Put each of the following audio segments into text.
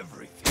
everything.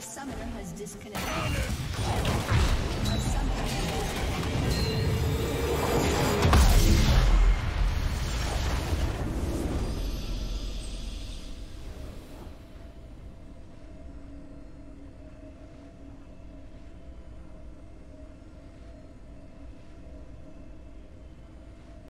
A summoner has disconnected. A summoner has disconnected.